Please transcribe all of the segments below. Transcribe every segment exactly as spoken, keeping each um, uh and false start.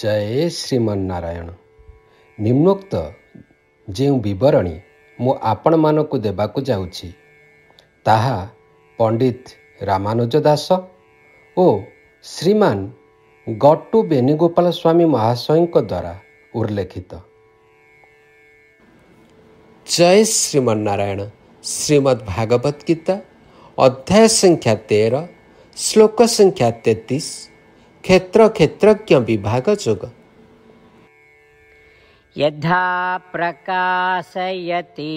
जय श्रीमन नारायण। निम्नोक्त जो बरणी मु आपण मानक देवाक जाऊँगी ताहा पंडित रामानुज दास ओ श्रीमान गट्टू वेणुगोपाल स्वामी महाशय द्वारा उल्लेखित। जय श्रीमन नारायण। श्रीमद् भागवत गीता अध्याय संख्या तेरह श्लोक संख्या तेतीस क्षेत्र क्षेत्रज्ञ विभाग जोग। यथा प्रकाशयति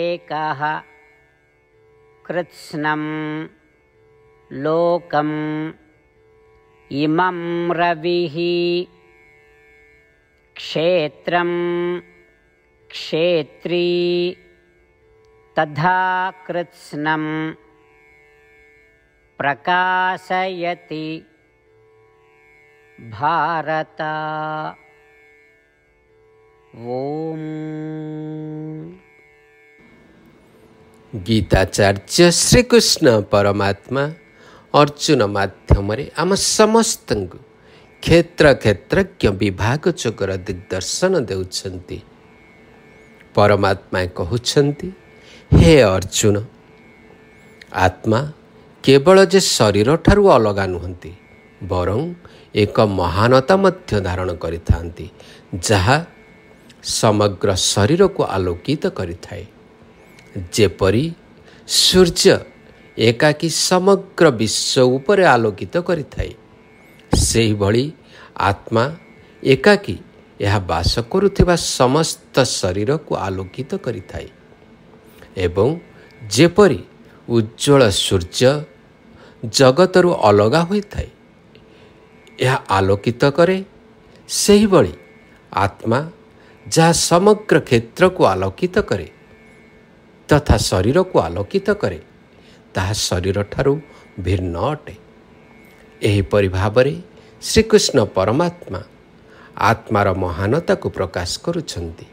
एकः कृत्स्नं लोकम् इमं रविः क्षेत्रं क्षेत्री तथा कृत्स्नं प्रकाशयति भारत। ओम। गीताचार्य श्रीकृष्ण परमात्मा अर्जुन माध्यम आम समस्त क्षेत्र क्षेत्रज्ञ विभाग जोगर दिग्दर्शन देउछन्ति। परमात्मा कहउछन्ति हे अर्जुन आत्मा केवल जे शरीर ठारू अलग नुहंती बरं एक महानता मध्य धारण करिथांती जहा समग्र शरीर को आलोकित करिथाए। जेपरी सूर्य एकाकी समग्र विश्व उपरे आलोकित करिथाए सेही भली आत्मा एकाकी यह बास करुथिबा समस्त शरीर को आलोकित करिथाए एवं जेपरी उज्ज्वल सूर्य जगतरू अलगा होइथाए यह आलोकित करे सेही भली आत्मा जहाँ समग्र क्षेत्र को आलोकित करे तथा शरीर को आलोकित करे ताहा शरीर ठारू भिन्न अटे। एहीपरि भावरे श्रीकृष्ण परमात्मा आत्मार महानता को प्रकाश करुछन्ति।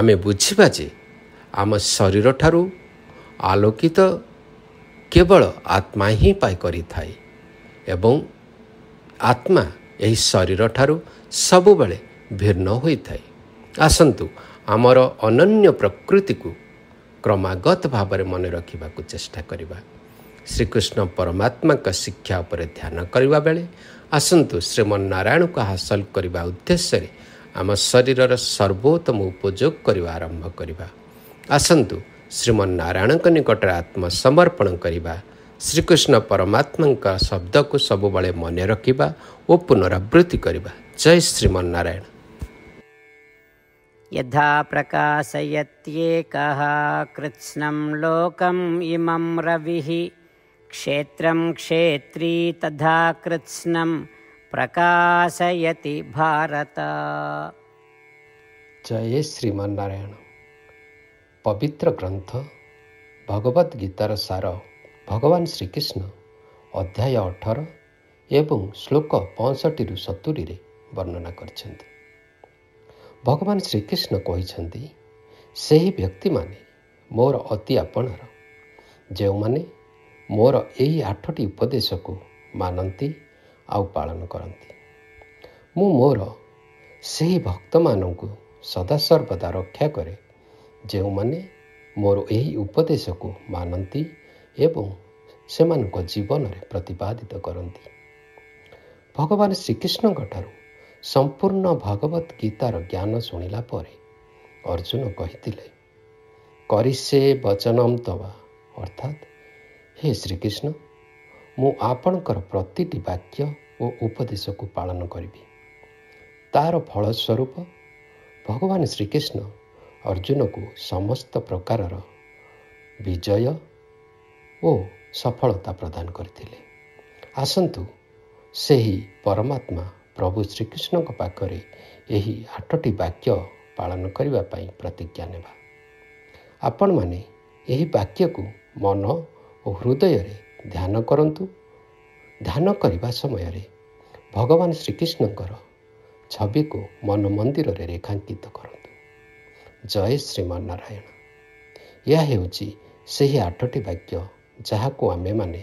आमे बुझिबा जे आम शरीर ठारू आलोकित केवल आत्मा ही पाई करी थाए एवं आत्मा यही शरीर ठारू सबु बेले भिन्न होई थाए। आसंतु आमर अनन्य प्रकृति को क्रमागत भावरे मने रखिबाकु चेष्टा करिबा। श्रीकृष्ण परमात्मा का शिक्षा उपरे ध्यान करिबा बेले आसंतु श्रीमन नारायण को हासिल करिबा उद्देश्य रे आम शरीरर सर्वोत्तम उपयोग करिबा आरंभ करिबा। आसंतु श्रीमन नारायण के निकट आत्मसमर्पण करिबा। श्रीकृष्ण परमात्मा का शब्द को सबु बळे मन रखिबा ओ पुनरावृत्ति करिबा। जय श्रीमन नारायण। यथा प्रकाशयत्येकः कृत्स्नं लोकम् इमं रविः क्षेत्रं क्षेत्री तथा कृत्स्नं प्रकाशयति भारत। जय श्रीमन नारायण। पवित्र ग्रंथ भगवत गीतार सार भगवान श्रीकृष्ण अध्याय अठारह एवं श्लोक पैंसठ रु सत्तरी रे वर्णना करछन्ति। भगवान श्रीकृष्ण कहिछन्ति सेही व्यक्ति माने मोर अति आपणार जे माने मोर एही आठटी उपदेश को मानती आउ पालन करती। मु मोर सेही भक्त मानकु सदा सर्वदा रक्षा करे जो माने मोर यही उपदेश को मानती एवं से मानक जीवन रे प्रतिपादित करती। भगवान श्रीकृष्ण ठारू संपूर्ण भगवत गीतार ज्ञान सुनिला परे अर्जुन कहितिले करिसे वचनम तवा अर्थात हे श्रीकृष्ण मु आपणकर प्रतिटी वाक्य ओ उपदेश को पालन करिबी। तार फल स्वरूप भगवान श्रीकृष्ण अर्जुन को समस्त प्रकार विजय ओ सफलता प्रदान करथिले। आसंतु सेही परमात्मा प्रभु श्रीकृष्ण को पाखरे यही आठटी वाक्य पालन करिबा पई प्रतिज्ञा नेबा। आपण माने यही वाक्य को मन ओ हृदय रे ध्यान करंतु। ध्यान करिबा समय रे भगवान श्रीकृष्णकर छवि को मन मंदिर रे रेखांकित करंतु। जय श्रीमान नारायण। यह हेउची सेही आठटी वाक्य जहाँ को आमे माने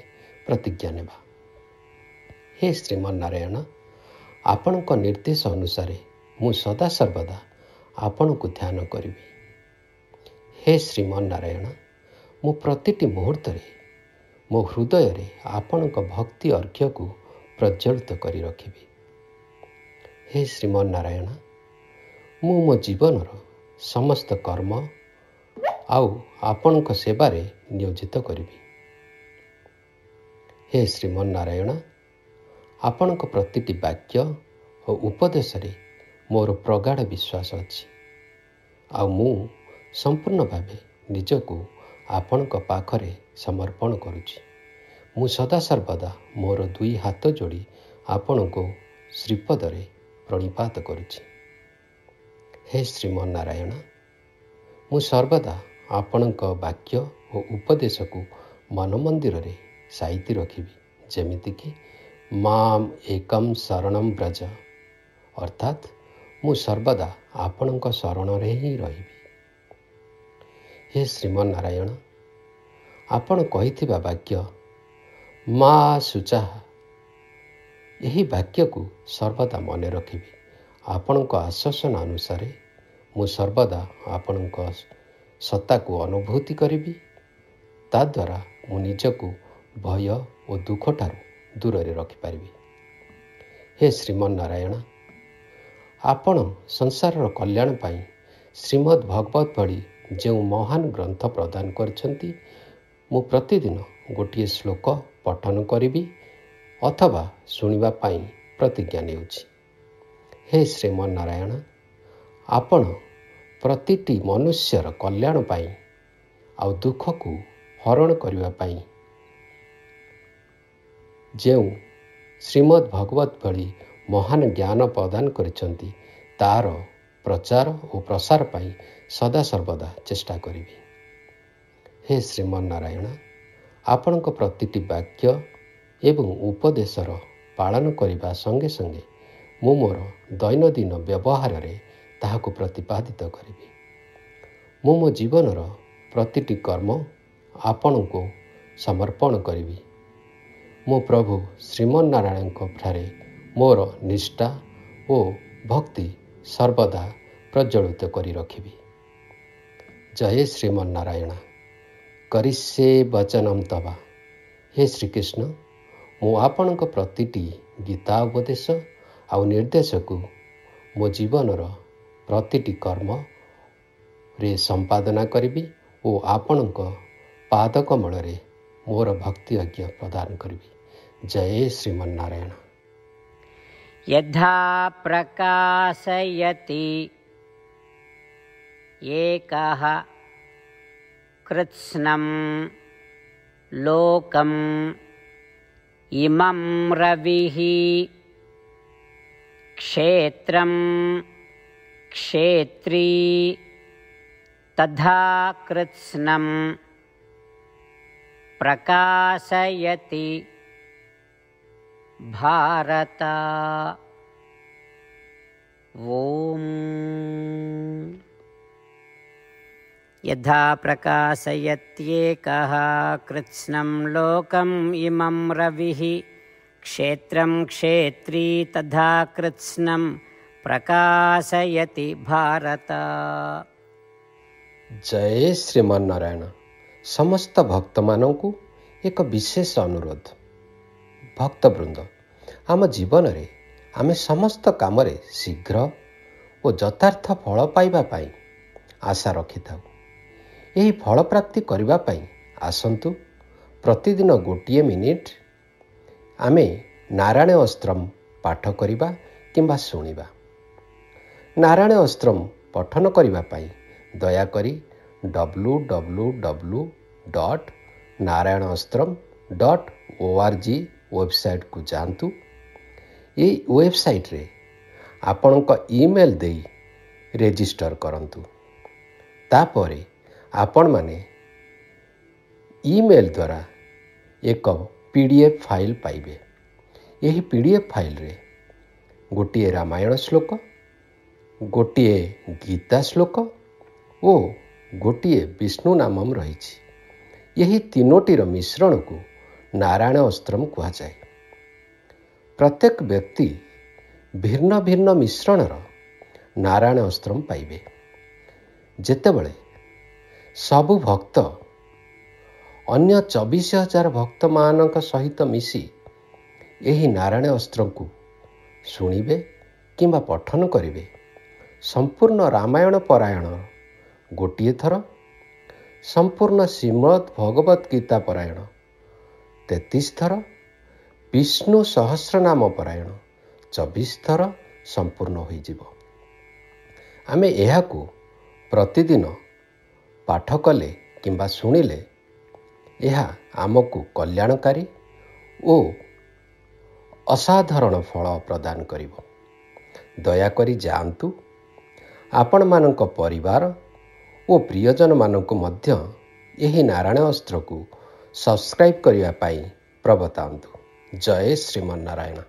प्रतिज्ञा नेबा। हे श्रीमान नारायण, आपण को निर्देश अनुसार मु सदा सर्वदा आपण को ध्यान करिबी। हे श्रीमान नारायण, मु प्रतिटी मुहूर्त रे मो हृदय रे आपण को भक्ति अर्घ्य को प्रज्वलित करि रखिबी। हे श्रीमान नारायण, मु मो जीवन रो समस्त कर्म आउ आपण को सेवा रे नियोजित करिबी। हे श्रीमान नारायण, आपण को प्रतिटी वाक्य और उपदेश रे मोर प्रगाढ़ विश्वास अछि आ मु संपूर्ण भावे निज को आपण को पाखरे समर्पण करुछि। मु सदा सर्वदा मोर दुई हाथ जोड़ी आपण को श्रीपद रे प्रणिपात करुछि। हे श्रीमान नारायण, मु सर्वदा आपण को वाक्य और उपदेश को मन मंदिर रे साइति रखिबी, जेमिति कि माम एकम शरणम ब्रज, अर्थात मु सर्वदा आपण को शरण रे ही रहिबी। हे श्रीमान नारायण, आपण कहिथिबा वाक्य मा सुचा, यही वाक्य को सर्वदा मने रखिबी। आपण को आश्वासन अनुसार मु सर्वदा आपण को सत्ता को अनुभूति करिबी। ता द्वारा मु निज को भय और दुख ठार दूर रे रखिपारि। हे श्रीमान नारायण, आपण संसार कल्याण पाई श्रीमद् भगवत भली जो महान ग्रंथ प्रदान करछंती, मु प्रतिदिन गोटे श्लोक पठन करिबी अथवा सुनिबा पाई प्रतिज्ञा नेउछि। हे श्रीमान नारायण, आपण प्रतिटी मनुष्यर कल्याण पाई आ दुख को हरण करिबा पाई जो श्रीमद् भगवत भली महान ज्ञान प्रदान करिसंती, तार प्रचार और प्रसार पाई सदा सर्वदा चेष्टा करिबी। हे श्रीमान नारायण, आपण को प्रतिटी वाक्य एवं उपदेशर पालन करिबा संगे संगे मु मोर दैनन्दिन व्यवहार रे ताहाको प्रतिपादित करिबी। मु मो जीवनर प्रतिटी कर्म आपण को समर्पण करिबी। मो प्रभु श्रीमान नारायण ठारे मोर निष्ठा ओ भक्ति सर्वदा प्रज्वलित करि रखिबी। जय श्रीमान नारायण, करिष्ये वचनम तवा। हे श्रीकृष्ण, मो आपण को प्रतिटी गीता उपदेश आ निर्देश को मो जीवनर प्रतिटी कर्म रे संपादना करिबी ओ आपण को पाद कमल रे मोर भक्ति आज्ञा प्रदान करिबी। जय श्रीमान नारायण। यद्धा प्रकाशयति एकः कृत्स्नं लोकं इमं रविः क्षेत्रं क्षेत्री तथा कृत्स्नं प्रकाशयति भारत। ओम। यथा प्रकाशयत्येकः कृत्स्नं लोकं इमं रविः क्षेत्रं क्षेत्री तथा कृत्स्नं प्रकाशयति भारत। जय श्रीमान नारायण। समस्त भक्त मानंकु एक विशेष अनुरोध। भक्तवृंद, आम जीवन रे आमे समस्त काम रे शीघ्र और यथार्थ फल पाइबा पाई आशा रखि थाउ। एही फल प्राप्ति करिबा पाई आसंतु प्रतिदिन गोटिए मिनिट आमे नारायण अस्त्रम पाठ करिबा किंबा सुनिबा। नारायण अस्त्रम पठन करिबा पाई दया करी W W W dot Narayan अस्त्रम dot O R G website को जातु। ये वेबसाइट रे आपण को ईमेल देई रेजिस्टर करंतु। तापरे आपण माने ईमेल द्वारा एक पीडीएफ फाइल पाइबे। यही पीडीएफ फाइल रे गोटे रामायण श्लोक, गोटे गीता श्लोक ओ गोटे विष्णु नामम रही। यही तीनोटीर मिश्रण को नारायण अस्त्रम कहुए। प्रत्येक व्यक्ति भिन्न भिन्न मिश्रणर नारायण अस्त्रम पाइबे। जेतेबेले सबु भक्त अन्य चौबीस हजार भक्त मानक सहित मिसी यही नारायण अस्त्रम को सुनिबे किंबा पठन करिबे, संपूर्ण रामायण परायण गोटिए थर, संपूर्ण श्रीमद् भगवत गीता परायण तैंतीस थर, विष्णु सहस्र नाम परायण चौबीस थर संपूर्ण होई जीवो। आमे एहाकु प्रतिदिन पाठ कले किंबा सुनिले एहा आमकु कल्याणकारी ओ असाधारण फल प्रदान करिवो। दया करी जान्तु आपण मानक परिवार ओ प्रियजन मानकु मध्य एही नारायण अस्त्र को सब्सक्राइब करिवा पाई प्रबतान्तु। जय श्रीमन नारायण।